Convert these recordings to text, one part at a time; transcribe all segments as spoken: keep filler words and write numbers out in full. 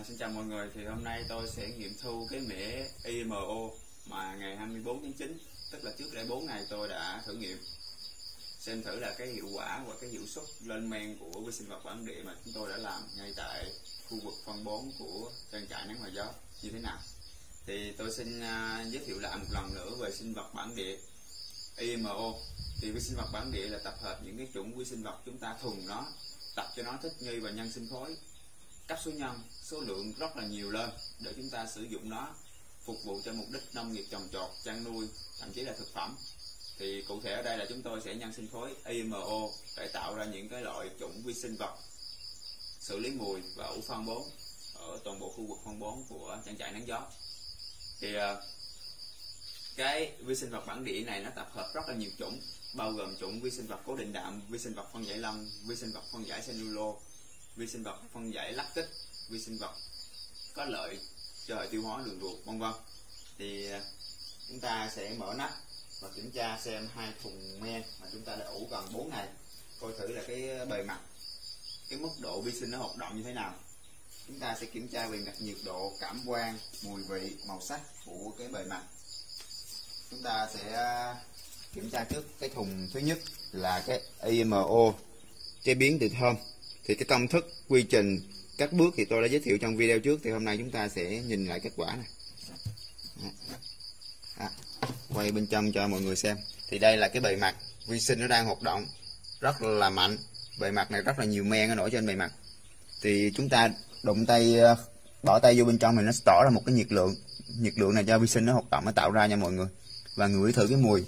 À, xin chào mọi người, thì hôm nay tôi sẽ nghiệm thu cái mẻ i em o mà ngày hai mươi bốn tháng chín, tức là trước đây bốn ngày tôi đã thử nghiệm xem thử là cái hiệu quả và cái hiệu suất lên men của vi sinh vật bản địa mà chúng tôi đã làm ngay tại khu vực phân bón của trang trại Nắng Hòa Gió như thế nào. Thì tôi xin giới thiệu lại một lần nữa về sinh vật bản địa i em o. Thì vi sinh vật bản địa là tập hợp những cái chủng vi sinh vật chúng ta thuần nó, tập cho nó thích nghi và nhân sinh khối, cấp số nhân, số lượng rất là nhiều lên để chúng ta sử dụng nó phục vụ cho mục đích nông nghiệp trồng trọt, chăn nuôi, thậm chí là thực phẩm. Thì cụ thể ở đây là chúng tôi sẽ nhân sinh khối i em o để tạo ra những cái loại chủng vi sinh vật xử lý mùi và ủ phân bón ở toàn bộ khu vực phân bón của trang trại Nắng Gió. Thì cái vi sinh vật bản địa này nó tập hợp rất là nhiều chủng, bao gồm chủng vi sinh vật cố định đạm, vi sinh vật phân giải lân, vi sinh vật phân giải cellulo, vi sinh vật phân giải lactic, vi sinh vật có lợi cho hệ tiêu hóa đường ruột, vân vân. Thì chúng ta sẽ mở nắp và kiểm tra xem hai thùng men mà chúng ta đã ủ gần bốn ngày, coi thử là cái bề mặt, cái mức độ vi sinh nó hoạt động như thế nào. Chúng ta sẽ kiểm tra về mặt nhiệt độ, cảm quan, mùi vị, màu sắc của cái bề mặt. Chúng ta sẽ kiểm tra trước cái thùng thứ nhất là cái i em o chế biến từ thơm. Thì cái công thức, quy trình, các bước thì tôi đã giới thiệu trong video trước. Thì hôm nay chúng ta sẽ nhìn lại kết quả này. À, quay bên trong cho mọi người xem. Thì đây là cái bề mặt vi sinh nó đang hoạt động rất là mạnh. Bề mặt này rất là nhiều men nó nổi trên bề mặt. Thì chúng ta đụng tay, bỏ tay vô bên trong thì nó tỏ ra một cái nhiệt lượng. Nhiệt lượng này do vi sinh nó hoạt động nó tạo ra nha mọi người. Và ngửi thử cái mùi.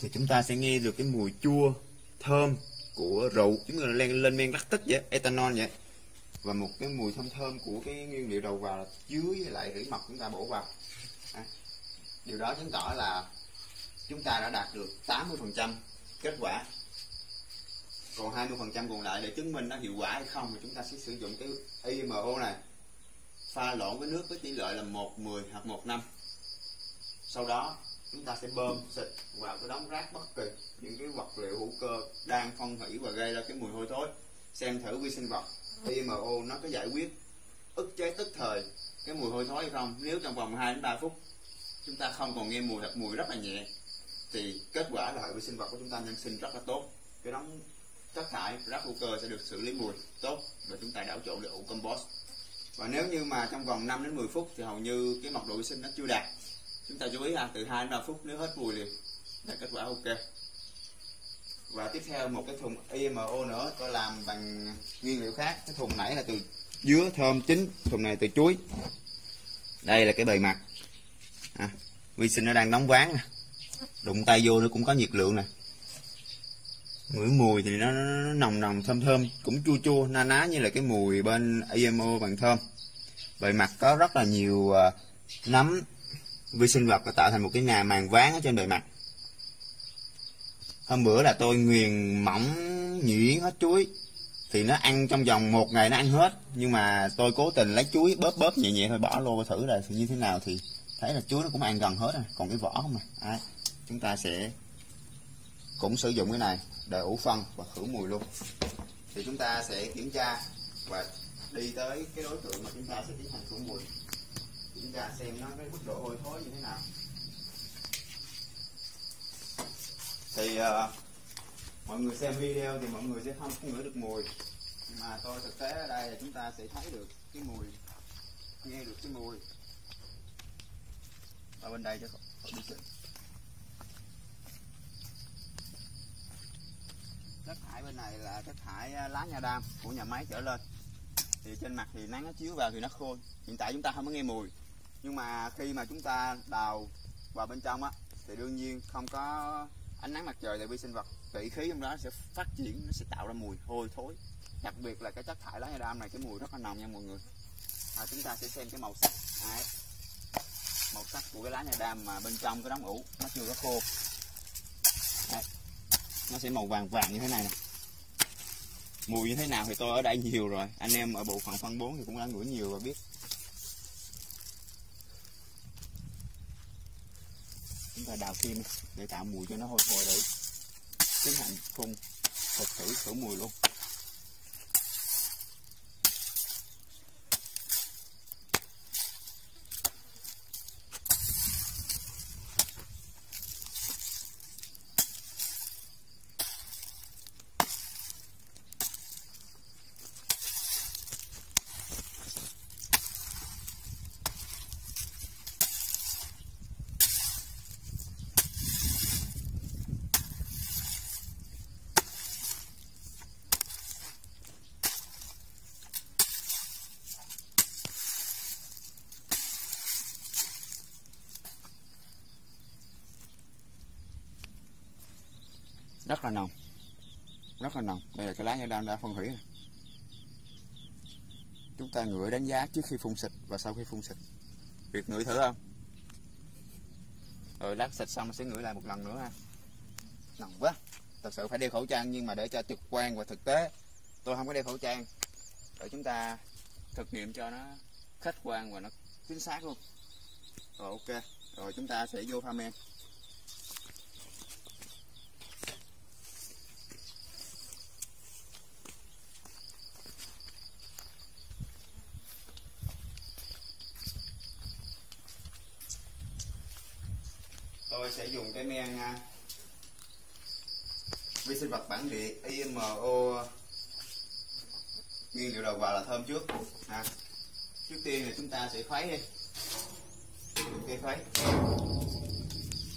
Thì chúng ta sẽ nghe được cái mùi chua, thơm của rượu, chúng ta lên lên men lactic vậy, ethanol vậy, và một cái mùi thơm thơm của cái nguyên liệu đầu vào là dưới với lại rỉ mật chúng ta bổ vào. À, điều đó chứng tỏ là chúng ta đã đạt được tám mươi phần trăm kết quả, còn hai mươi phần trăm còn lại để chứng minh nó hiệu quả hay không thì chúng ta sẽ sử dụng cái i em o này pha lộn với nước với tỷ lệ là một mười hoặc một năm. Sau đó chúng ta sẽ bơm xịt vào cái đống rác bất kỳ những cái vật liệu hữu cơ đang phân hủy và gây ra cái mùi hôi thối, xem thử vi sinh vật i em o nó có giải quyết ức chế tức thời cái mùi hôi thối hay không. Nếu trong vòng hai đến ba phút chúng ta không còn nghe mùi hoặc mùi rất là nhẹ thì kết quả là hệ vi sinh vật của chúng ta nhân sinh rất là tốt. Cái đống chất thải rác hữu cơ sẽ được xử lý mùi tốt và chúng ta đảo trộn để ủ compost. Và nếu như mà trong vòng năm đến mười phút thì hầu như cái mật độ vi sinh nó chưa đạt, chúng ta chú ý ha, từ hai đến ba phút nếu hết mùi liền là kết quả ok. Và tiếp theo một cái thùng i em o nữa, tôi làm bằng nguyên liệu khác. Cái thùng nãy là từ dứa thơm chín, thùng này từ chuối. Đây là cái bề mặt à, vi sinh nó đang đóng ván nè, đụng tay vô nó cũng có nhiệt lượng nè, ngửi mùi thì nó, nó nồng nồng thơm thơm, cũng chua chua na ná như là cái mùi bên i em o bằng thơm. Bề mặt có rất là nhiều nấm, vi sinh vật đã tạo thành một cái nhà màng ván ở trên bề mặt. Hôm bữa là tôi nghiền mỏng nhuyễn hết chuối thì nó ăn trong vòng một ngày nó ăn hết, nhưng mà tôi cố tình lấy chuối bóp bóp nhẹ nhẹ thôi bỏ lô thử là như thế nào thì thấy là chuối nó cũng ăn gần hết rồi, còn cái vỏ không à. À, chúng ta sẽ cũng sử dụng cái này để ủ phân và khử mùi luôn. Thì chúng ta sẽ kiểm tra và đi tới cái đối tượng mà chúng ta sẽ tiến hành khử mùi. Chúng ta xem nó cái mức độ hôi thối như thế nào. Thì uh, mọi người xem video thì mọi người sẽ không ngửi được mùi, nhưng mà tôi thực tế ở đây là chúng ta sẽ thấy được cái mùi, nghe được cái mùi. Ở bên đây cho khỏi đi xịt. Chất thải bên này là chất thải lá nha đam của nhà máy trở lên. Thì trên mặt thì nắng nó chiếu vào thì nó khô. Hiện tại chúng ta không có nghe mùi, nhưng mà khi mà chúng ta đào vào bên trong á thì đương nhiên không có ánh nắng mặt trời thì vi sinh vật tị khí trong đó sẽ phát triển, nó sẽ tạo ra mùi hôi thối. Đặc biệt là cái chất thải lá nha đam này cái mùi rất là nồng nha mọi người. À, chúng ta sẽ xem cái màu sắc. Đấy, màu sắc của cái lá nha đam mà bên trong cái đống ủ nó chưa có khô. Đấy, nó sẽ màu vàng vàng như thế này nè. Mùi như thế nào thì tôi ở đây nhiều rồi, anh em ở bộ phận phân bón thì cũng đã ngửi nhiều và biết. Chúng ta đào kim để tạo mùi cho nó hôi hôi để tiến hành phun, thực thử khử mùi luôn. rất là nồng, rất là nồng. Đây là cái lá nha đam đã phân hủy này. Chúng ta ngửi đánh giá trước khi phun xịt và sau khi phun xịt. Việc ngửi thử không? Rồi lát xịt xong sẽ ngửi lại một lần nữa ha. Nồng quá. Thật sự phải đeo khẩu trang, nhưng mà để cho trực quan và thực tế, tôi không có đeo khẩu trang để chúng ta thực nghiệm cho nó khách quan và nó chính xác luôn. Rồi ok, rồi chúng ta sẽ vô pha men. Tôi sẽ dùng cái men vi sinh vật bản địa i em o, nguyên liệu đầu vào là thơm trước à. Trước tiên là chúng ta sẽ khuấy đi, cái khuấy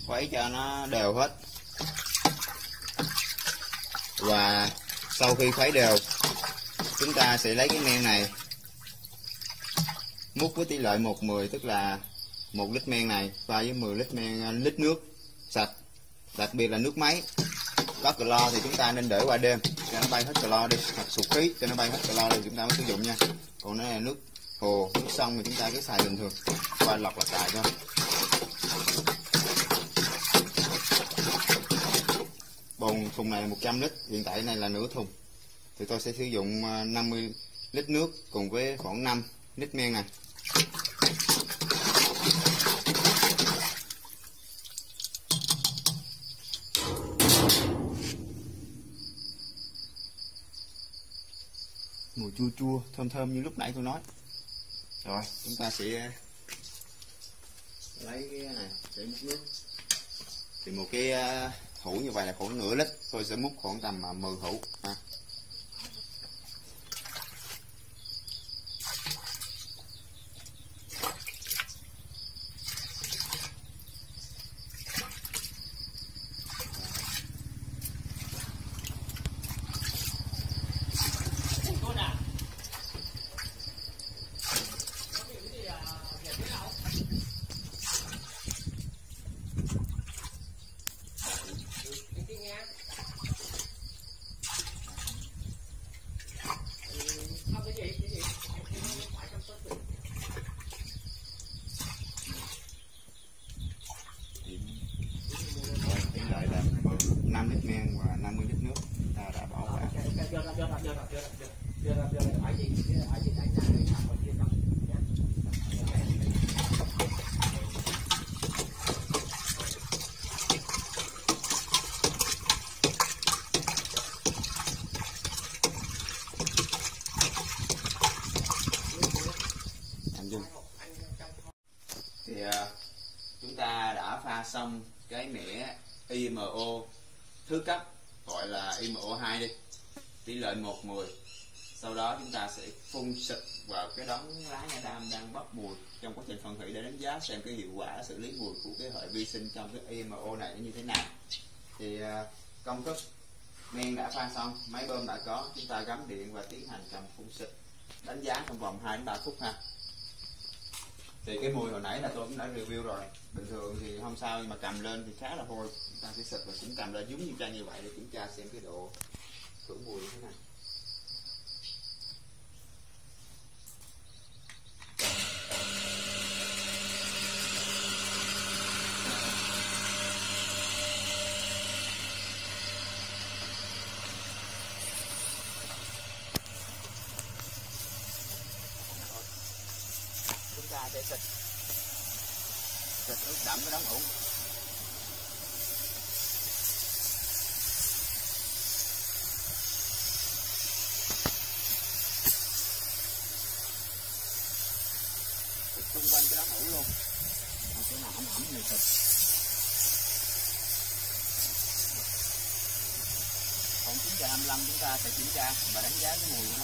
khuấy cho nó đều hết, và sau khi khuấy đều chúng ta sẽ lấy cái men này múc với tỷ lệ một mười, tức là một lít men này pha với mười lít men lít nước sạch, đặc biệt là nước máy có clo thì chúng ta nên để qua đêm cho nó bay hết clo đi, hoặc sụp khí cho nó bay hết clo đi chúng ta mới sử dụng nha. Còn nó là nước hồ, nước sông thì chúng ta cứ xài bình thường, qua lọc là xài thôi. Bồn thùng này là một trăm lít, hiện tại này là nửa thùng, thì tôi sẽ sử dụng năm mươi lít nước cùng với khoảng năm lít men này. Mùi chua chua thơm thơm như lúc nãy tôi nói. Rồi chúng ta sẽ lấy cái này để múc nước, thì một cái hũ như vậy là khoảng nửa lít, tôi sẽ múc khoảng tầm mười hũ ha. Thì chúng ta đã pha xong cái mẻ i em o thứ cấp, gọi là i em o hai đi, tỷ lệ một mười. Sau đó chúng ta sẽ phun xịt vào cái đống lá nha đam đang bốc mùi trong quá trình phân hủy để đánh giá xem cái hiệu quả xử lý mùi của cái hệ vi sinh trong cái i em o này như thế nào. Thì công thức men đã pha xong, máy bơm đã có, chúng ta gắm điện và tiến hành cầm phun xịt, đánh giá trong vòng hai đến ba phút ha. Thì cái mùi hồi nãy là tôi cũng đã review rồi, bình thường thì không sao, nhưng mà cầm lên thì khá là hôi. Chúng ta sẽ xịt và cũng cầm lên giống như chai như vậy để kiểm tra xem cái độ khử mùi như thế nào. Để xịt xịt nước đậm cái đóng ủng. Xịt xung quanh cái đóng ủng luôn, còn chỗ nào ẩm ẩm thì xịt. Còn chín giờ hai mươi lăm chúng ta sẽ kiểm tra và đánh giá cái mùi của nó.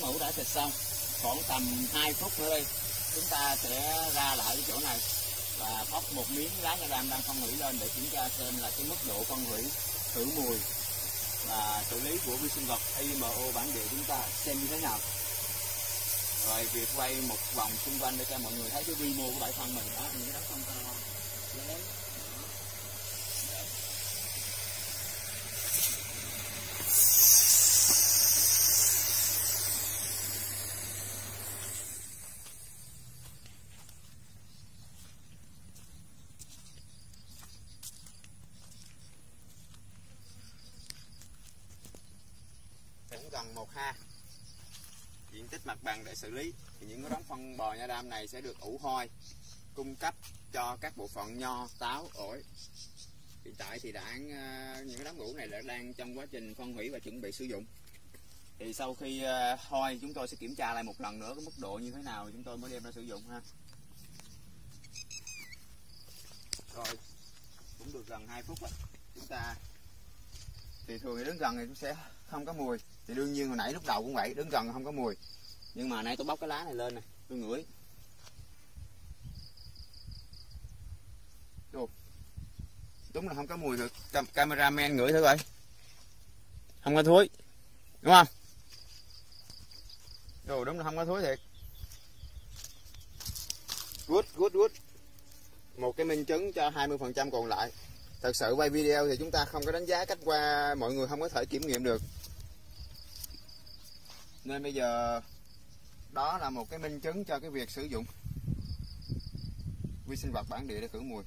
mũ đã xịt xong, khoảng tầm hai phút nữa đi, chúng ta sẽ ra lại cái chỗ này và bóc một miếng lá nha đam đang phân hủy lên để kiểm tra xem là cái mức độ phân hủy, khử mùi và xử lý của vi sinh vật i em o bản địa chúng ta xem như thế nào. Rồi việc quay một vòng xung quanh để cho mọi người thấy cái quy mô của bãi phân mình đó, những cái đất phân to. Gần một ha diện tích mặt bằng để xử lý thì những cái đống phân bò nha đam này sẽ được ủ hôi cung cấp cho các bộ phận nho, táo, ổi. Hiện tại thì đã những đống ủ này đã đang trong quá trình phân hủy và chuẩn bị sử dụng. Thì sau khi hôi chúng tôi sẽ kiểm tra lại một lần nữa cái mức độ như thế nào chúng tôi mới đem ra sử dụng ha. Rồi cũng được gần hai phút đó. Chúng ta thì thường thì đứng gần thì cũng sẽ không có mùi, thì đương nhiên hồi nãy lúc đầu cũng vậy, đứng gần không có mùi, nhưng mà nay tôi bóc cái lá này lên nè, tôi ngửi đúng là không có mùi được. Cam cameraman ngửi thử coi, không có thối đúng không? Đồ đúng là không có thối thiệt. Good, good, good. Một cái minh chứng cho hai mươi phần trăm còn lại. Thật sự quay video thì chúng ta không có đánh giá cách qua, mọi người không có thể kiểm nghiệm được. Nên bây giờ đó là một cái minh chứng cho cái việc sử dụng vi sinh vật bản địa để khử mùi.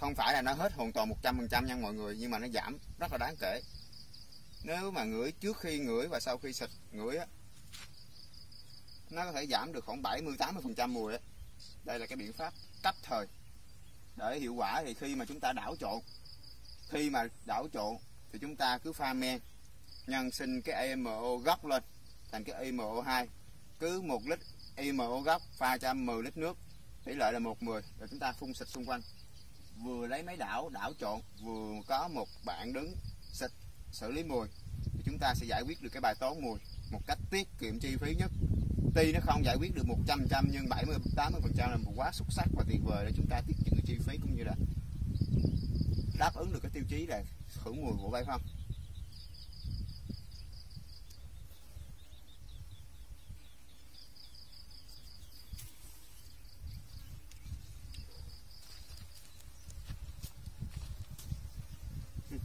Không phải là nó hết hoàn toàn một trăm phần trăm nha mọi người, nhưng mà nó giảm rất là đáng kể. Nếu mà ngửi trước khi ngửi và sau khi xịt ngửi á, nó có thể giảm được khoảng bảy mươi tám mươi phần trăm mùi đấy. Đây là cái biện pháp cấp thời. Để hiệu quả thì khi mà chúng ta đảo trộn, khi mà đảo trộn thì chúng ta cứ pha men, nhân sinh cái i em o gốc lên thành cái i em o hai. Cứ một lít i em o gốc pha cho mười lít nước, tỷ lệ là một mười, rồi chúng ta phun xịt xung quanh. Vừa lấy máy đảo, đảo trộn, vừa có một bạn đứng xịt, xử lý mùi, thì chúng ta sẽ giải quyết được cái bài toán mùi một cách tiết kiệm chi phí nhất. Tuy nó không giải quyết được một trăm phần trăm nhưng bảy mươi tám mươi phần trăm là một quá xuất sắc và tuyệt vời để chúng ta tiết kiệm được chi phí cũng như là đáp ứng được cái tiêu chí là khử mùi của bãi phân.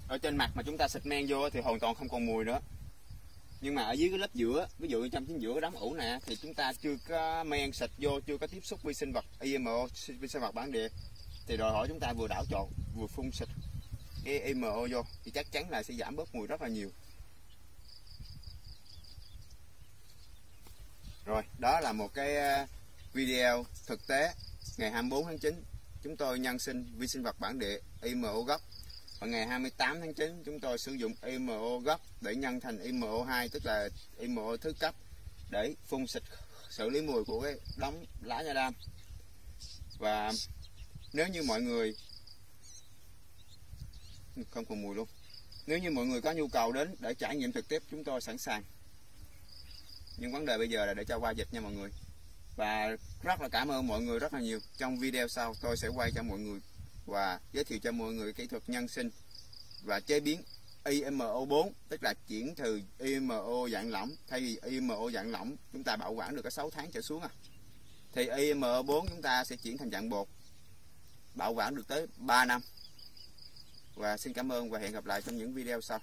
Ở trên mặt mà chúng ta xịt men vô thì hoàn toàn không còn mùi nữa. Nhưng mà ở dưới cái lớp giữa, ví dụ trong chính giữa đám ủ nè, thì chúng ta chưa có men xịt vô, chưa có tiếp xúc vi sinh vật i em o, vi sinh vật bản địa, thì đòi hỏi chúng ta vừa đảo trộn vừa phun xịt i em o vô thì chắc chắn là sẽ giảm bớt mùi rất là nhiều. Rồi, đó là một cái video thực tế ngày hai mươi bốn tháng chín chúng tôi nhân sinh vi sinh vật bản địa i em o gốc. Và ngày hai mươi tám tháng chín chúng tôi sử dụng i em o gốc để nhân thành i em o hai, tức là i em o thứ cấp, để phun xịt xử lý mùi của cái đống lá nha đam. Và nếu như mọi người không còn mùi luôn, nếu như mọi người có nhu cầu đến để trải nghiệm trực tiếp chúng tôi sẵn sàng, nhưng vấn đề bây giờ là để cho qua dịch nha mọi người. Và rất là cảm ơn mọi người rất là nhiều. Trong video sau tôi sẽ quay cho mọi người và giới thiệu cho mọi người kỹ thuật nhân sinh và chế biến i em o bốn, tức là chuyển từ i em o dạng lỏng, thay vì i em o dạng lỏng chúng ta bảo quản được có sáu tháng trở xuống à, thì i em o bốn chúng ta sẽ chuyển thành dạng bột, bảo quản được tới ba năm. Và xin cảm ơn và hẹn gặp lại trong những video sau.